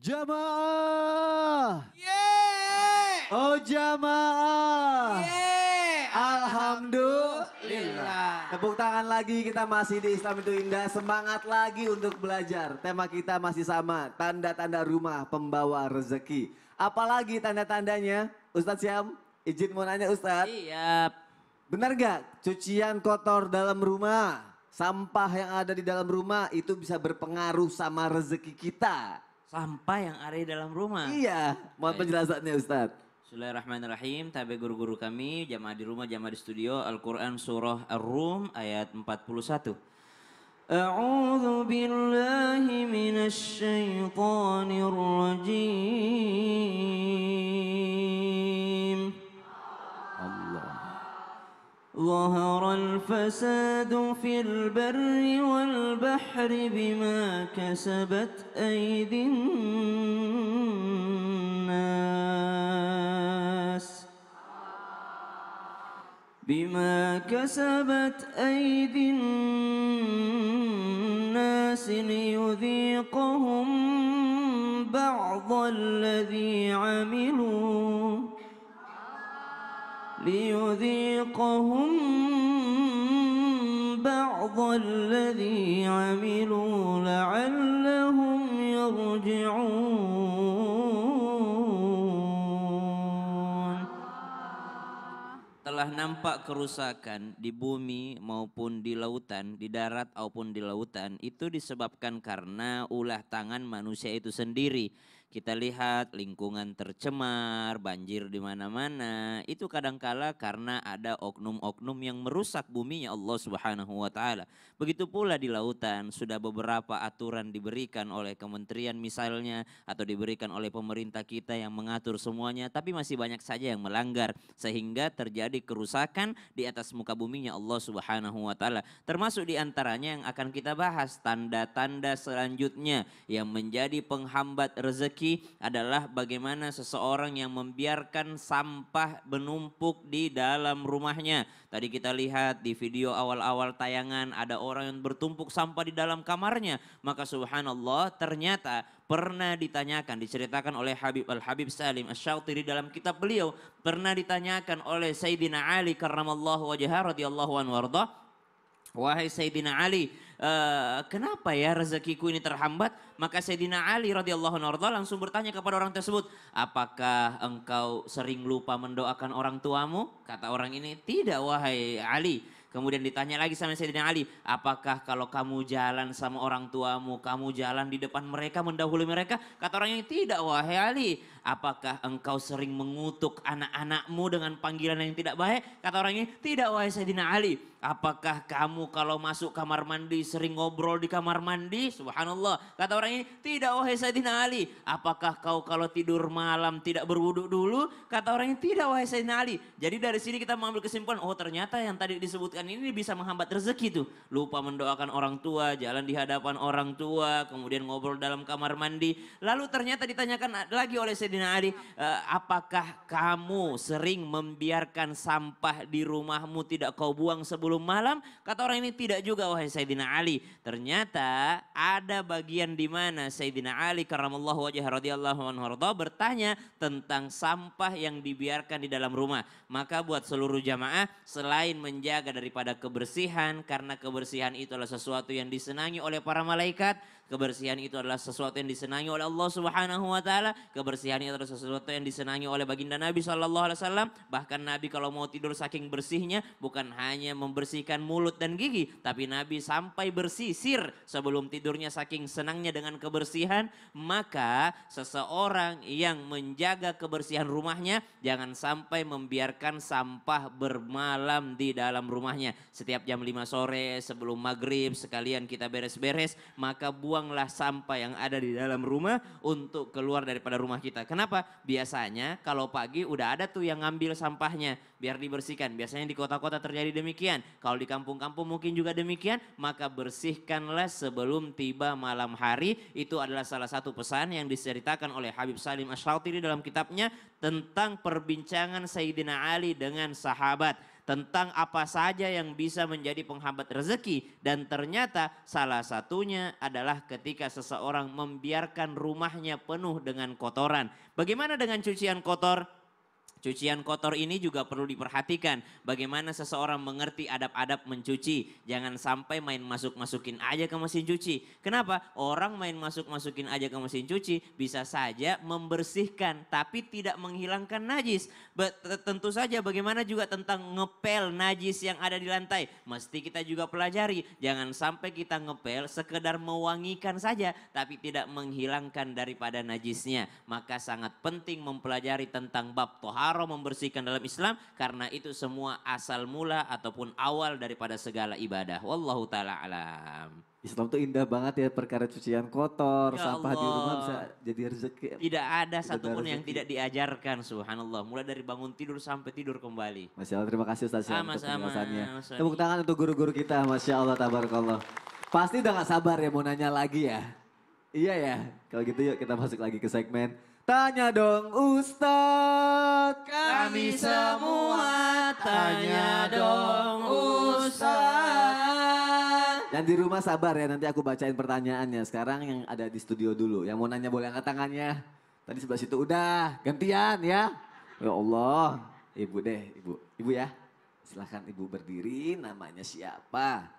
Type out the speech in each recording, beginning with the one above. Jamaah. Yeah. Oh jamaah. Yeah. Alhamdulillah. Tepuk tangan lagi, kita masih di Islam Itu Indah. Semangat lagi untuk belajar. Tema kita masih sama, tanda-tanda rumah pembawa rezeki. Apalagi tanda-tandanya? Ustadz Syam, izin mau nanya Ustadz. Iya. Benar gak cucian kotor dalam rumah, sampah yang ada di dalam rumah itu bisa berpengaruh sama rezeki kita? Sampah yang ada di dalam rumah? Iya, mohon penjelasannya Ustadz. Bismillahirrahmanirrahim, tabe guru-guru kami, jamaah di rumah, jamaah di studio, Al-Quran Surah Ar-Rum ayat 41. A'udhu billahi minasy syaitonir rajim. ظهر الفساد في البر والبحر بما كسبت أيدي الناس ليذيقهم بعض الذي عملوا لعلهم يرجعون. Telah nampak kerusakan di bumi maupun di lautan, di darat maupun di lautan, itu disebabkan karena ulah tangan manusia itu sendiri. Kita lihat lingkungan tercemar, banjir di mana-mana. Itu kadangkala karena ada oknum-oknum yang merusak buminya Allah Subhanahu wa Ta'ala. Begitu pula di lautan, sudah beberapa aturan diberikan oleh kementerian misalnya, atau diberikan oleh pemerintah kita yang mengatur semuanya, tapi masih banyak saja yang melanggar. Sehingga terjadi kerusakan di atas muka buminya Allah Subhanahu wa Ta'ala. Termasuk diantaranya yang akan kita bahas, tanda-tanda selanjutnya yang menjadi penghambat rezeki adalah bagaimana seseorang yang membiarkan sampah menumpuk di dalam rumahnya. Tadi kita lihat di video awal-awal tayangan ada orang yang bertumpuk sampah di dalam kamarnya. Maka subhanallah, ternyata pernah ditanyakan, diceritakan oleh Habib Al-Habib Salim Asyauti di dalam kitab beliau, pernah ditanyakan oleh Sayyidina Ali karramallahu wajhahu radhiyallahu anhu wardah, wahai Sayyidina Ali, kenapa ya rezekiku ini terhambat? Maka Sayyidina Ali radhiyallahu anhu langsung bertanya kepada orang tersebut, apakah engkau sering lupa mendoakan orang tuamu? Kata orang ini, tidak wahai Ali. Kemudian ditanya lagi sama Sayyidina Ali, apakah kalau kamu jalan sama orang tuamu, kamu jalan di depan mereka, mendahului mereka? Kata orang ini, tidak wahai Ali. Apakah engkau sering mengutuk anak-anakmu dengan panggilan yang tidak baik? Kata orang ini, tidak wahai Sayyidina Ali. Apakah kamu kalau masuk kamar mandi sering ngobrol di kamar mandi? Subhanallah. Kata orang ini, tidak wahai Sayyidina Ali. Apakah kau kalau tidur malam tidak berwuduk dulu? Kata orang ini, tidak wahai Sayyidina Ali. Jadi dari sini kita mengambil kesimpulan, oh ternyata yang tadi disebutkan ini bisa menghambat rezeki tuh. Lupa mendoakan orang tua, jalan di hadapan orang tua, kemudian ngobrol dalam kamar mandi. Lalu ternyata ditanyakan lagi oleh Sayyidina Ali, apakah kamu sering membiarkan sampah di rumahmu tidak kau buang sebelum malam? Kata orang ini, tidak juga wahai Sayyidina Ali. Ternyata ada bagian di mana Sayyidina Ali karramallahu wajhahu radhiyallahu anhu bertanya tentang sampah yang dibiarkan di dalam rumah. Maka buat seluruh jamaah, selain menjaga daripada kebersihan, karena kebersihan itu adalah sesuatu yang disenangi oleh para malaikat, kebersihan itu adalah sesuatu yang disenangi oleh Allah Subhanahu wa Ta'ala, kebersihan itu adalah sesuatu yang disenangi oleh baginda Nabi Shallallahu alaihi wasallam. Bahkan Nabi kalau mau tidur saking bersihnya, bukan hanya membersihkan mulut dan gigi, tapi Nabi sampai bersisir sebelum tidurnya saking senangnya dengan kebersihan. Maka seseorang yang menjaga kebersihan rumahnya, jangan sampai membiarkan sampah bermalam di dalam rumahnya. Setiap jam 5 sore sebelum maghrib sekalian kita beres-beres, maka buang sampah yang ada di dalam rumah untuk keluar daripada rumah kita. Kenapa? Biasanya kalau pagi udah ada tuh yang ngambil sampahnya biar dibersihkan. Biasanya di kota-kota terjadi demikian. Kalau di kampung-kampung mungkin juga demikian. Maka bersihkanlah sebelum tiba malam hari. Itu adalah salah satu pesan yang diceritakan oleh Habib Salim Asyauti dalam kitabnya tentang perbincangan Sayyidina Ali dengan sahabat. tentang apa saja yang bisa menjadi penghambat rezeki. Dan ternyata salah satunya adalah ketika seseorang membiarkan rumahnya penuh dengan kotoran. Bagaimana dengan cucian kotor? Cucian kotor ini juga perlu diperhatikan. Bagaimana seseorang mengerti adab-adab mencuci. Jangan sampai main masuk-masukin aja ke mesin cuci. Kenapa? Orang main masuk-masukin aja ke mesin cuci bisa saja membersihkan tapi tidak menghilangkan najis. Tentu saja bagaimana juga tentang ngepel najis yang ada di lantai. Mesti kita juga pelajari. Jangan sampai kita ngepel sekedar mewangikan saja tapi tidak menghilangkan daripada najisnya. Maka sangat penting mempelajari tentang bab tohara, membersihkan dalam Islam, karena itu semua asal mula ataupun awal daripada segala ibadah. Wallahu ta'ala alam. Islam tuh indah banget ya, perkara cucian kotor, ya sampah di rumah bisa jadi rezeki. Tidak ada satupun yang tidak diajarkan, subhanallah. Mulai dari bangun tidur sampai tidur kembali. Masya Allah, terima kasih Ustaz ya untuk penjelasannya. Tepuk tangan untuk guru-guru kita, Masya Allah, tabarakallah. Pasti udah gak sabar ya mau nanya lagi ya. Iya ya, kalau gitu yuk kita masuk lagi ke segmen Tanya Dong Ustadz. Kami semua tanya dong Ustadz. Yang di rumah sabar ya, nanti aku bacain pertanyaannya. Sekarang yang ada di studio dulu. Yang mau nanya boleh angkat tangannya. Tadi sebelah situ udah, gantian ya. Ya Allah, ibu deh, ibu. Ibu ya, silahkan ibu berdiri, namanya siapa?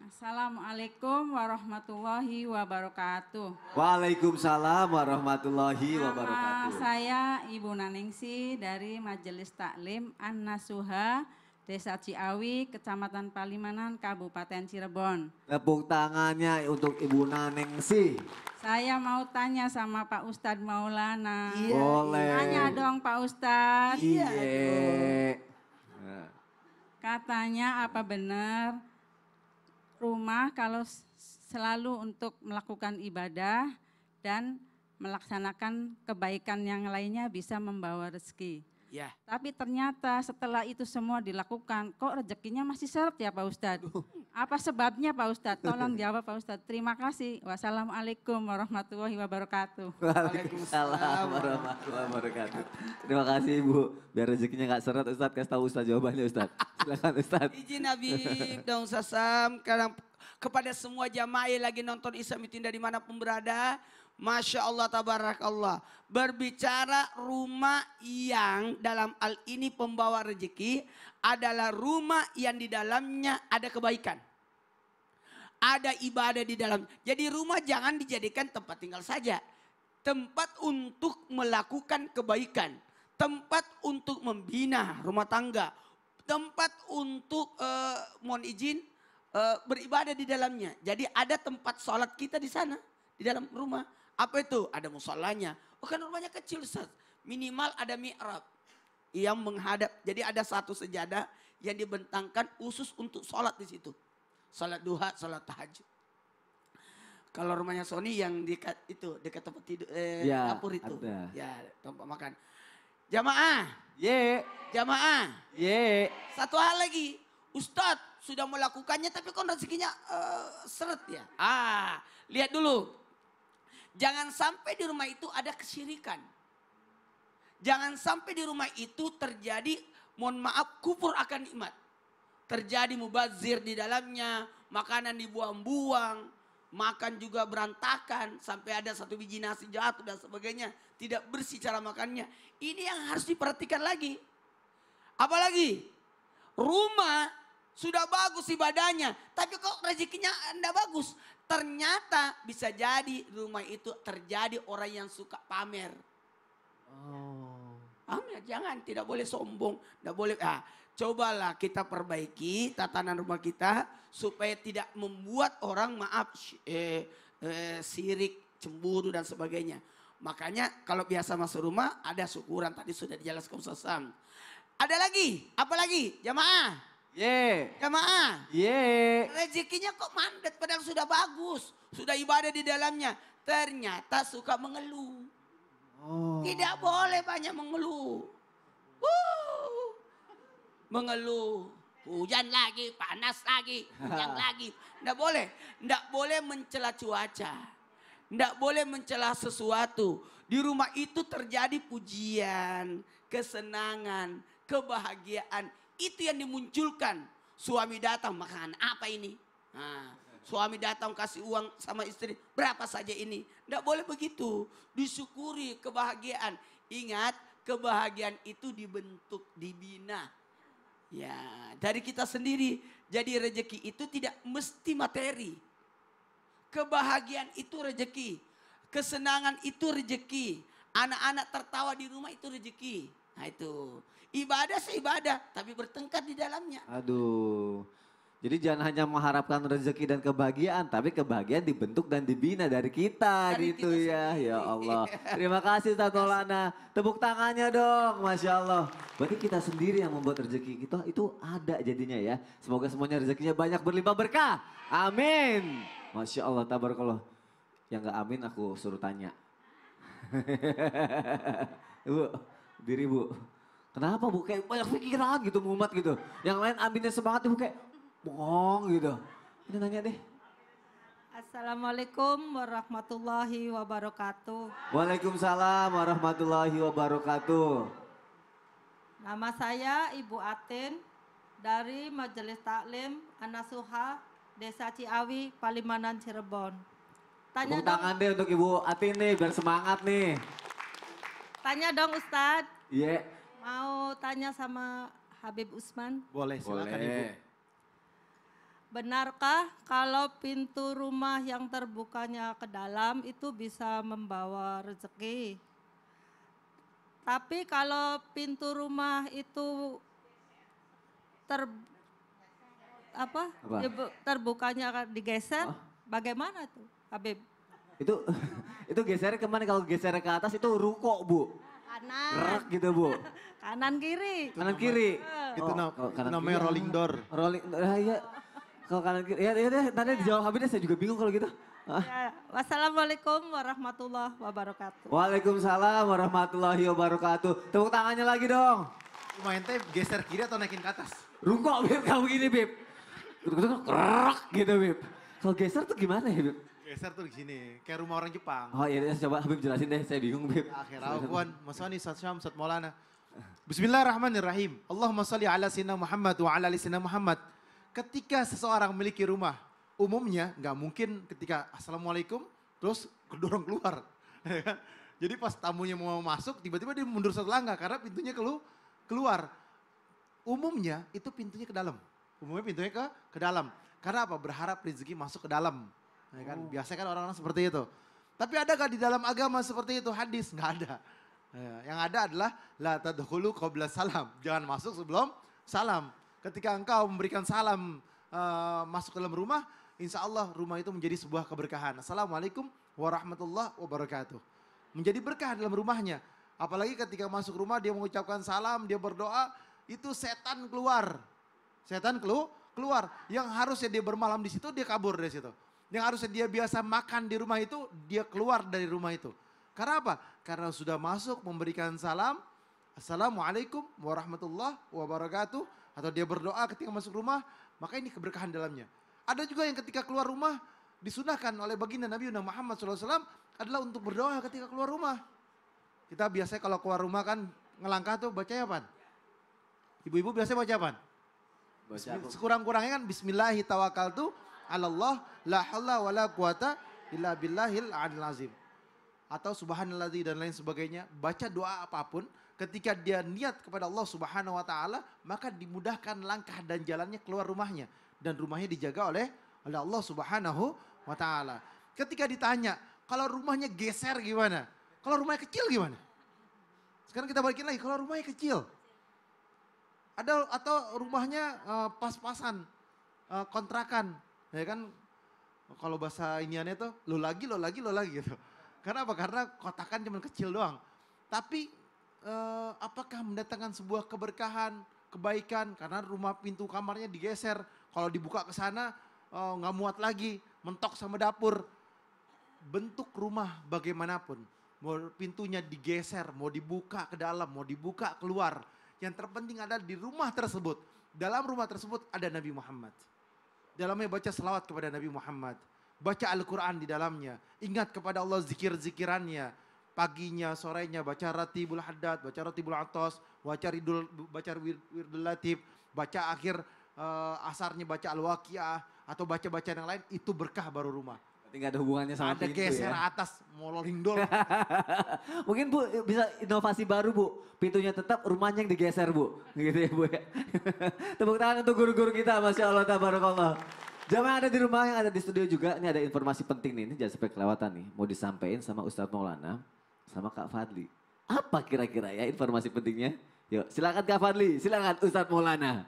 Assalamualaikum warahmatullahi wabarakatuh. Waalaikumsalam warahmatullahi wabarakatuh. Nama saya Ibu Naningsih dari Majelis Taklim An-Nasuha, Desa Ciawi, Kecamatan Palimanan, Kabupaten Cirebon. Tepuk tangannya untuk Ibu Naningsih. Saya mau tanya sama Pak Ustadz Maulana. Iya. Boleh. Tanya dong Pak Ustadz. Iya. Katanya apa benar? Rumah kalau selalu untuk melakukan ibadah dan melaksanakan kebaikan yang lainnya bisa membawa rezeki. Ya. Tapi ternyata setelah itu semua dilakukan, kok rezekinya masih seret ya Pak Ustadz? Apa sebabnya Pak Ustadz? Tolong jawab Pak Ustadz. Terima kasih. Wassalamualaikum warahmatullahi wabarakatuh. Waalaikumsalam warahmatullahi wabarakatuh. Terima kasih Ibu. Biar rezekinya gak seret Ustadz, kasih tahu Ustadz jawabannya Ustadz. Silakan Ustaz. Izin Habib dong Sasam. Sekarang kepada semua jamaah lagi nonton Islam Itu Indah dimanapun berada. Masya Allah tabarakallah. Berbicara rumah yang dalam hal ini pembawa rezeki adalah rumah yang di dalamnya ada kebaikan. Ada ibadah di dalam. Jadi rumah jangan dijadikan tempat tinggal saja. Tempat untuk melakukan kebaikan. Tempat untuk membina rumah tangga. Tempat untuk, mohon izin, beribadah di dalamnya. Jadi ada tempat sholat kita di sana, di dalam rumah. Apa itu? Ada musholanya. Oh kan rumahnya kecil Ustaz. Minimal ada mi'rab yang menghadap. Jadi ada satu sejadah yang dibentangkan khusus untuk sholat di situ. Sholat duha, sholat tahajud. Kalau rumahnya Sony yang dekat itu, dekat tempat tidur, ya, dapur itu. Ada. Ya, tempat makan. Jamaah, ye, jamaah, ye. Satu hal lagi, Ustadz sudah melakukannya tapi kok rezekinya seret ya. Ah, lihat dulu, jangan sampai di rumah itu ada kesyirikan, jangan sampai di rumah itu terjadi, mohon maaf, kufur akan nikmat, terjadi mubazir di dalamnya, makanan dibuang-buang, makan juga berantakan sampai ada satu biji nasi jatuh dan sebagainya. Tidak bersih cara makannya. Ini yang harus diperhatikan lagi. Apalagi rumah sudah bagus ibadahnya. Tapi kok rezekinya enggak bagus. Ternyata bisa jadi rumah itu terjadi orang yang suka pamer. Oh. Pamer jangan, tidak boleh sombong. Tidak boleh. Ah, cobalah kita perbaiki tatanan rumah kita supaya tidak membuat orang maaf sirik, cemburu dan sebagainya. Makanya kalau biasa masuk rumah ada syukuran, tadi sudah dijelaskan Ustaz Sam. Ada lagi, apa lagi? Jamaah. Ye. Jamaah. Ye. Rezekinya kok mandet padahal sudah bagus, sudah ibadah di dalamnya. Ternyata suka mengeluh. Oh. Tidak boleh banyak mengeluh. Mengeluh, hujan lagi, panas lagi, hujan lagi. Nggak boleh mencela cuaca, nggak boleh mencela sesuatu. Di rumah itu terjadi pujian, kesenangan, kebahagiaan. itu yang dimunculkan. Suami datang, makan apa ini? Nah, suami datang kasih uang sama istri, berapa saja ini? Tidak boleh begitu. Disyukuri kebahagiaan. Ingat, kebahagiaan itu dibentuk, dibina. Ya, dari kita sendiri. Jadi rezeki itu tidak mesti materi. Kebahagiaan itu rezeki. Kesenangan itu rezeki. Anak-anak tertawa di rumah itu rezeki. Nah itu. Ibadah sih ibadah, tapi bertengkar di dalamnya. Aduh. Jadi jangan hanya mengharapkan rezeki dan kebahagiaan, tapi kebahagiaan dibentuk dan dibina dari kita gitu ya. Ya Allah. Terima kasih Ustaz Maulana. Tepuk tangannya dong, Masya Allah. Berarti kita sendiri yang membuat rezeki kita itu ada jadinya ya. Semoga semuanya rezekinya banyak berlimpah berkah. Amin. Masya Allah, tabarakallah. Yang gak amin aku suruh tanya. Bu, diri Bu. Kenapa Bu? Kayak banyak pikiran gitu, mumet gitu. Yang lain aminnya semangat Bu kayak bohong gitu. Ini nanya deh. Assalamualaikum warahmatullahi wabarakatuh. Waalaikumsalam warahmatullahi wabarakatuh. Nama saya Ibu Atin dari Majelis Taklim An-Nasuha, Desa Ciawi, Palimanan, Cirebon. Tepuk tangan deh untuk Ibu Atin nih, biar semangat nih. Tanya dong Ustadz. Iya. Yeah. Mau tanya sama Habib Usman? Boleh, silakan Ibu. Benarkah kalau pintu rumah yang terbukanya ke dalam itu bisa membawa rezeki? Tapi kalau pintu rumah itu terbukanya digeser, bagaimana tuh, Habib? Itu geser kemana? Kalau geser ke atas itu ruko, Bu. Kanan. Rek gitu Bu. Kanan kiri. Kanan kiri. Itu namanya rolling door. Rolling door. Ya. Kalau kanan kiri, ya tadi dijawab Habibnya saya juga bingung kalau gitu. Ya. Wassalamualaikum warahmatullahi wabarakatuh. Waalaikumsalam warahmatullahi wabarakatuh. Tepuk tangannya lagi dong. Lumayan teh geser kiri atau naikin ke atas? Rungkok Bib, kalau begini Bib. Krek gitu Bib. Kalau geser tuh gimana ya Bib? Geser tuh di sini, kayak rumah orang Jepang. Oh iya, coba Habib jelasin deh, saya bingung Bib. Akhir awan, masani Ustaz Syam, Ustaz Maulana. Bismillahirrahmanirrahim. Allahumma sholli ala sayyidina Muhammad wa ala ali sayyidina Muhammad. Ketika seseorang memiliki rumah, umumnya nggak mungkin ketika assalamualaikum terus kedorong keluar. Jadi pas tamunya mau masuk tiba-tiba dia mundur satu langkah karena pintunya keluar. Umumnya itu pintunya ke dalam. Umumnya pintunya ke dalam. Karena apa? Berharap rezeki masuk ke dalam. Ya kan? Biasanya kan orang-orang seperti itu. Tapi adakah di dalam agama seperti itu? Hadis nggak ada. Yang ada adalah la tadkhulu qabla salam. Jangan masuk sebelum salam. Ketika engkau memberikan salam masuk dalam rumah, insya Allah rumah itu menjadi sebuah keberkahan. Assalamualaikum warahmatullahi wabarakatuh. Menjadi berkah dalam rumahnya. Apalagi ketika masuk rumah dia mengucapkan salam, dia berdoa, itu setan keluar. Setan keluar. Yang harusnya dia bermalam di situ, dia kabur dari situ. Yang harusnya dia biasa makan di rumah itu, dia keluar dari rumah itu. Karena apa? Karena sudah masuk memberikan salam, assalamualaikum warahmatullahi wabarakatuh. Atau dia berdoa ketika masuk rumah, maka ini keberkahan dalamnya. Ada juga yang ketika keluar rumah, disunahkan oleh baginda Nabi Muhammad SAW adalah untuk berdoa ketika keluar rumah. Kita biasanya kalau keluar rumah kan ngelangkah tuh bacanya apa? Ibu-ibu biasanya baca apa? Sekurang-kurangnya kan bismillahi tawakkaltu alallah la haula wala quwata illa billahil alil azim. Atau subhanalladzi dan lain sebagainya. Baca doa apapun. Ketika dia niat kepada Allah Subhanahu wa ta'ala, maka dimudahkan langkah dan jalannya keluar rumahnya. Dan rumahnya dijaga oleh Allah Subhanahu wa ta'ala. Ketika ditanya, kalau rumahnya geser gimana? Kalau rumahnya kecil gimana? Sekarang kita balikin lagi, kalau rumahnya kecil. Atau rumahnya pas-pasan, kontrakan. Ya kan, kalau bahasa iniannya tuh, lo lagi gitu. Karena apa? Karena kotakan cuma kecil doang. Tapi apakah mendatangkan sebuah keberkahan, kebaikan, karena rumah pintu kamarnya digeser, kalau dibuka ke sana nggak muat lagi, mentok sama dapur. Bentuk rumah bagaimanapun, mau pintunya digeser, mau dibuka ke dalam, mau dibuka keluar, yang terpenting adalah di rumah tersebut, dalam rumah tersebut ada Nabi Muhammad. Dalamnya baca selawat kepada Nabi Muhammad, baca Al-Quran di dalamnya, ingat kepada Allah zikir-zikirannya. Paginya, sorenya, baca Ratibul Haddad, baca Ratibul Atos, baca Wirid Latif, baca akhir asarnya baca Al-Waqiyah atau baca-baca yang lain, itu berkah baru rumah. Tidak ada hubungannya sama ada pintu ya? Ada geser atas, molol hindol. Mungkin Bu bisa inovasi baru Bu, pintunya tetap rumahnya yang digeser Bu. Gitu ya Bu ya. Tepuk tangan untuk guru-guru kita, Masya Allah, Tabarakallah. Jamaah ada di rumah yang ada di studio juga, ini ada informasi penting nih, ini jangan sampai kelewatan nih. Mau disampaikan sama Ustadz Maulana, sama Kak Fadli. Apa kira-kira ya informasi pentingnya? Yuk silakan Kak Fadli, silakan Ustadz Maulana.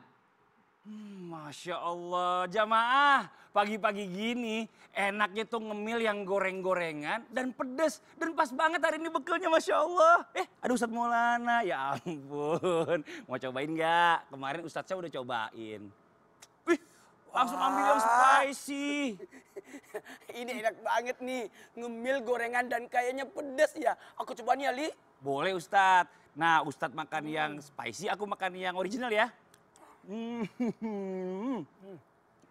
Masya Allah, jamaah pagi-pagi gini enaknya tuh ngemil yang goreng-gorengan dan pedes. Dan pas banget hari ini bekelnya Masya Allah. Aduh Ustadz Maulana, ya ampun. Mau cobain gak? Kemarin Ustadz saya udah cobain. Wih, langsung ambil yang spicy. Ini enak banget nih, ngemil gorengan dan kayaknya pedes ya. Aku cobain ya Li. Boleh Ustadz. Nah Ustadz makan yang spicy, aku makan yang original ya.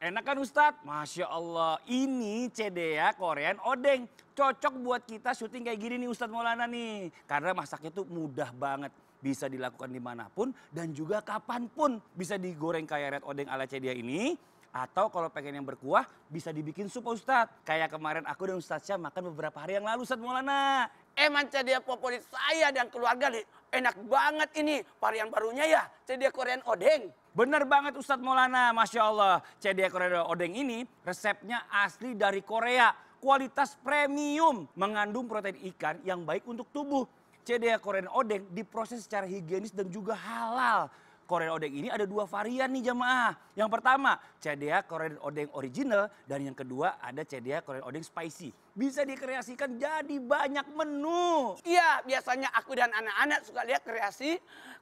Enak kan Ustadz? Masya Allah, ini Cedea Korean Odeng. Cocok buat kita syuting kayak gini nih Ustadz Maulana nih. Karena masaknya tuh mudah banget. Bisa dilakukan dimanapun dan juga kapanpun. Bisa digoreng kayak red odeng ala Cedea ini. Atau kalau pengen yang berkuah bisa dibikin sup Ustadz. Kayak kemarin aku dan Ustadz Syah makan beberapa hari yang lalu Ustadz Maulana. Emang Cedea favorit saya dan keluarga nih. Enak banget ini, varian barunya ya, Cedea Korean Odeng. Bener banget Ustadz Maulana, Masya Allah. Cedea Korean Odeng ini resepnya asli dari Korea. Kualitas premium, mengandung protein ikan yang baik untuk tubuh. Cedea Korean Odeng diproses secara higienis dan juga halal. Korean Odeng ini ada dua varian nih jamaah. Yang pertama Cedea Korean Odeng original dan yang kedua ada Cedea Korean Odeng spicy. Bisa dikreasikan jadi banyak menu. Iya, biasanya aku dan anak-anak suka lihat kreasi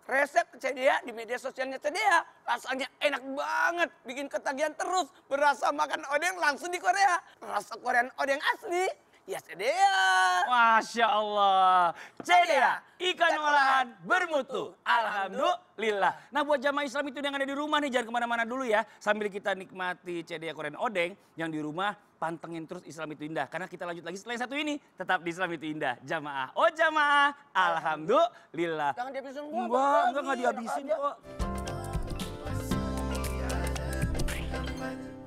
resep Cedea di media sosialnya Cedea. Rasanya enak banget, bikin ketagihan terus. Berasa makan odeng langsung di Korea. Rasa Korean Odeng asli. Ya Cedea. Masya Allah. Cedea, ikan olahan bermutu. Alhamdulillah. Nah buat jamaah Islam itu yang ada di rumah nih, jangan kemana-mana dulu ya. Sambil kita nikmati Cedea Korean Odeng, yang di rumah pantengin terus Islam Itu Indah. Karena kita lanjut lagi setelah satu ini, tetap di Islam Itu Indah. Jamaah, oh jamaah, Alhamdulillah. Jangan dihabisin gua. Enggak dihabisin kok.